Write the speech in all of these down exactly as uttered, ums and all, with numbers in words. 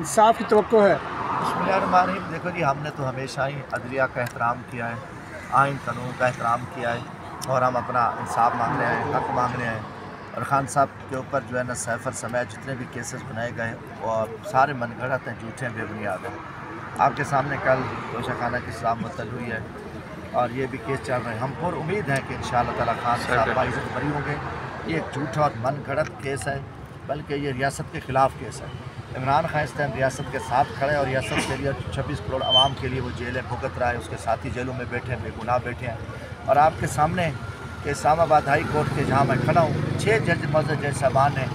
इंसाफ की तवक्को है? बिस्मिल्लाहिर्रहमानिर्रहीम। देखो जी, हमने तो हमेशा ही अदलिया का एहतराम किया है, आइन कानून का एहतराम किया है और हम अपना इंसाफ मांग रहे हैं, हक़ मांग रहे हैं। और ख़ान साहब के ऊपर जो है ना सैफर समेत जितने भी केसेस बनाए गए और सारे मनगढ़ंत हैं, झूठे हैं, बेबुनियाद हैं। आपके सामने कल दोषाखाना की सजा मुतल हुई है और ये भी केस चल रहे हैं। हमको उम्मीद है कि इंशाअल्लाह ताला खान साहब बाइज़्ज़त बरी होंगे। ये एक झूठा और मनगढ़ंत केस है, बल्कि ये रियासत के ख़िलाफ़ केस है। इमरान खान इस टाइम रियासत के साथ खड़े और रियासत के लिए छब्बीस करोड़ आवाम के लिए वो जेलें भुगत रहा है, उसके साथी जेलों में बैठे हैं, बेगुनाह बैठे हैं। और आपके सामने के इस्लामाबाद हाई कोर्ट के जहाँ मैं खड़ा हूँ, छः जज मौजूद जज साहबान ने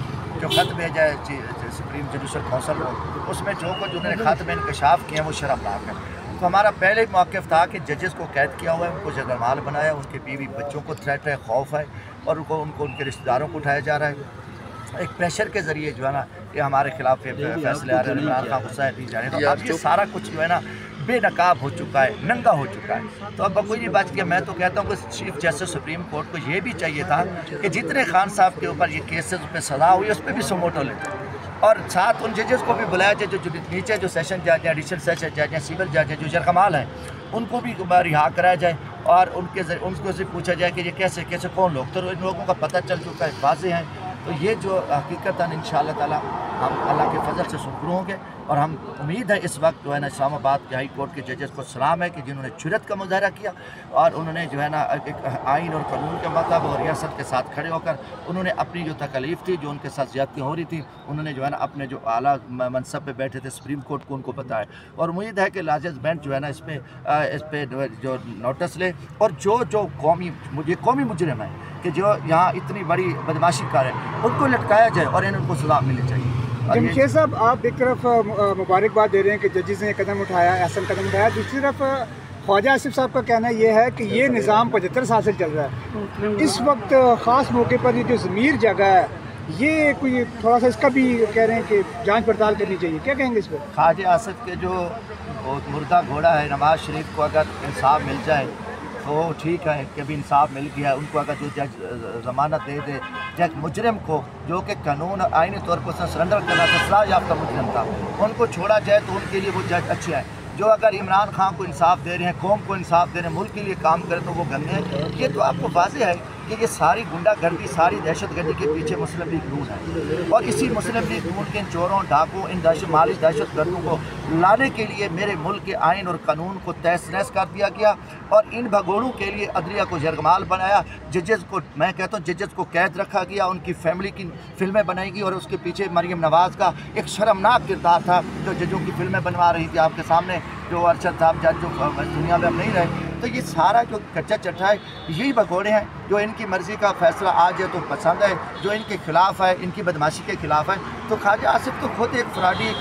जो ख़त भेजा है सुप्रीम जुडिशल काउंसिल को, उसमें जो कुछ उन्होंने ख़त में इंकशाफ किया है वो शर्मनाक है। तो हमारा पहले ही मौक़िफ़ था कि जजेस को कैद किया हुआ है, उनको जगरमाल बनाया, उनके बीवी बच्चों को थ्रेट है, खौफ है और उनको उनको उनके रिश्तेदारों को उठाया जा रहा है। एक प्रेशर के जरिए जो है ना ये हमारे खिलाफ फैसले आ रहे हैं। इमरान खान गुस्सा दी जा रहे हैं। अब ये सारा कुछ जो है ना बेनकाब हो चुका है, नंगा हो चुका है। तो अब बकूई नहीं बात किया। मैं तो कहता हूँ कि चीफ जस्टिस सुप्रीम कोर्ट को ये भी चाहिए था कि जितने खान साहब के ऊपर ये केसेस पे सजा हुई उस पर भी सुमोटो लेते और साथ उन जजेस को भी बुलाया जाए जो नीचे जो सेशन जज हैं, एडिशनल सेशन जज हैं, सिविल जज हैं, जो जरकमाल हैं, उनको भी रिहा कराया जाए और उनके उनको से पूछा जाए कि ये कैसे कैसे कौन लोग। तो इन लोगों का पता चल चुका है, वाजे हैं। तो ये जो हकीकत है इंशाअल्लाह ताला हम अल्लाह के फजल से शुक्र होंगे। और हम उम्मीद है इस वक्त जो है ना इस्लामाबाद के हाई कोर्ट के जजेस को सलाम है कि जिन्होंने जुर्रत का मुजाहरा किया और उन्होंने जो है ना एक आइन और कानून के मतलब और रियासत के साथ खड़े होकर उन्होंने अपनी जो तकलीफ थी, जो उनके साथ ज़्यादती हो रही थी, उन्होंने जो है ना अपने जो आला मनसब पर बैठे थे सुप्रीम कोर्ट को उनको बताया। और उम्मीद है कि लार्जेस्ट बेंच जो है ना इस पर इस पर जो नोटिस ले और जो जो कौमी ये कौमी मुजरिम है कि जो यहाँ इतनी बड़ी बदमाशी कर रहे हैं उनको लटकाया जाए और इनको सजा मिलनी चाहिए। जमशेद साहब, आप एक तरफ मुबारकबाद दे रहे हैं कि जजेस ने कदम उठाया, ऐसा कदम उठाया, दूसरी तरफ ख्वाजा आसिफ साहब का कहना यह है कि ये निज़ाम पचहत्तर साल से चल रहा है, इस वक्त ख़ास मौके पर ये जो ज़मीर जगह है ये कोई थोड़ा सा इसका भी कह रहे हैं कि जांच पड़ताल करनी चाहिए। क्या कहेंगे इस पर? ख्वाजा आसिफ के जो बहुत मुर्दा घोड़ा है नवाज शरीफ को अगर इंसाफ मिल जाए तो ठीक है कि अभी इंसाफ मिल गया। उनको अगर जो जज जमानत दे दे, जज मुजरिम को जो कि कानून और आइनी तौर पर उसने सरेंडर करना था, सलाह याफ्ता मुजरिम था, उनको छोड़ा जाए तो उनके लिए वो जज अच्छे हैं। जो अगर इमरान खान को इंसाफ दे रहे हैं, कौम को इंसाफ दे रहे हैं, मुल्क के लिए काम करें तो वो गंदे हैं। ये तो आपको वाज़ेह है कि ये सारी गुंडागर्दी, सारी दहशतगर्दी के पीछे मुस्लिम लीग नून है और इसी मुस्लिम लीग नून के इन चोरों, डाकों, इन दहशत माली दहशतगर्दों को लाने के लिए मेरे मुल्क के आइन और कानून को तहस नहस कर दिया गया और इन भगोड़ों के लिए अदलिया को जरगमाल बनाया, जजेस को, मैं कहता हूँ जजेस को कैद रखा गया, उनकी फैमिली की फिल्में बनाई गई और उसके पीछे मरीम नवाज़ का एक शर्मनाक किरदार था जो जजों की फिल्में बनवा रही थी। आपके सामने जो अरशद साहब जज जो दुनिया में अब नहीं रहे, तो ये सारा जो कच्चा चट्टा है यही भगोड़े हैं जो इनकी मर्ज़ी का फैसला आ जाए तो पसंद है, जो इनके खिलाफ है, इनकी बदमाशी के खिलाफ है। तो ख्वाजा आसिफ तो खुद एक फ्राडी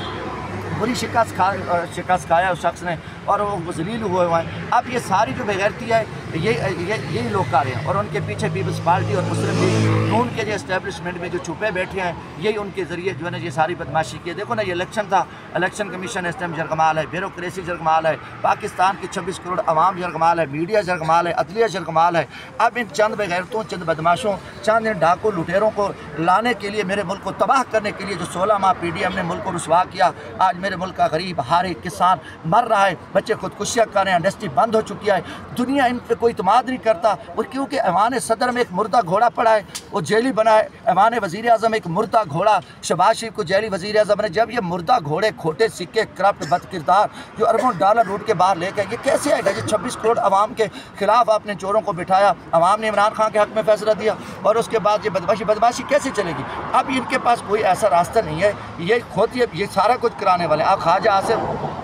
बुरी शिकस्त खा शिकस्त खाया उस शख्स ने और वो जलील हुए हुए हैं। अब ये सारी जो बेगैरती है ये ये यही लोग कर रहे हैं और उनके पीछे पीपल्स पार्टी और मुस्लिम लीग नून के जो इस्टेब्लिशमेंट में जो छुपे बैठे हैं यही उनके ज़रिए जो है ना ये सारी बदमाशी की है। देखो ना, ये इलेक्शन था, इलेक्शन कमीशन इस टाइम जरगमाल है, ब्यूरोक्रेसी जरगमाल है, पाकिस्तान के छब्बीस करोड़ आवाम जरगमाल है, मीडिया जरगमाल है, अदलिया जरगमाल है। अब इन चंद बेगैरतों, चंद बदमाशों, चंद इन डाकू लुटेरों को लाने के लिए, मेरे मुल्क को तबाह करने के लिए जो सोलह माह पी डी एम ने मुल्क को रुसवा किया, आज मेरे मुल्क का गरीब हारे किसान मर रहा है, बच्चे खुदकुशियाँ कर रहे हैं, इंडस्ट्री बंद हो चुकी है, दुनिया इन पर कोई इतमाद नहीं करता। और क्योंकि ऐवान सदर में एक मुर्दा घोड़ा पड़ा है, वो जेली बना है। ऐवान वज़ीर-ए-आज़म एक मुर्दा घोड़ा, शहबाज शरीफ को जेली वज़ीर-ए-आज़म ने, जब ये मुर्दा घोड़े, खोटे सिक्के, करप्ट बद किरदार जो अरबों डॉलर लूट के बाहर ले गए, ये कैसे आएगा? ये छब्बीस करोड़ आवाम के खिलाफ आपने चोरों को बिठाया, आवाम ने इमरान खान के हक़ में फैसला दिया और उसके बाद ये बदमाशी बदमाशी कैसे चलेगी? अब इनके पास कोई ऐसा रास्ता नहीं है, ये खुद ये ये सारा कुछ कराने वाले। आप ख्वाजा आसिफ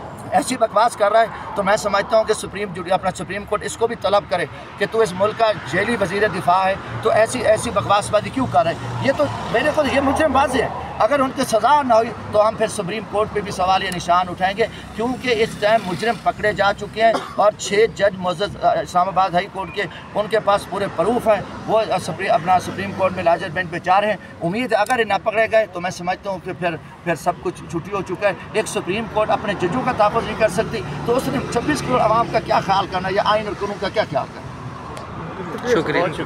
ऐसी बकवास कर रहा है तो मैं समझता हूँ कि सुप्रीम जुडिशल अपना सुप्रीम कोर्ट इसको भी तलब करे कि तू इस मुल्क का जेली वज़ीर दिफा है तो ऐसी ऐसी बकवासबाजी क्यों कर रहे हैं? ये तो मेरे को ये मुजरिम वाज़ेह है। अगर उनकी सज़ा ना हुई तो हम फिर सुप्रीम कोर्ट पे भी सवाल या निशान उठाएंगे क्योंकि इस टाइम मुजरिम पकड़े जा चुके हैं और छः जज मौजूद इस्लामाबाद हाई कोर्ट के, उनके पास पूरे प्रूफ हैं, वो अपना सुप्रीम कोर्ट में लार्जर बेंच पे जा रहे हैं। उम्मीद है अगर ये ना पकड़े गए तो मैं समझता हूँ कि फिर फिर सब कुछ छुट्टी हो चुका है। एक सुप्रीम कोर्ट अपने जजों का तहफ़्फ़ुज़ नहीं कर सकती तो उसने छब्बीस करोड़ आवाम का क्या ख्याल करना या आइन और कानून का क्या ख्याल करना? शुक्रिया।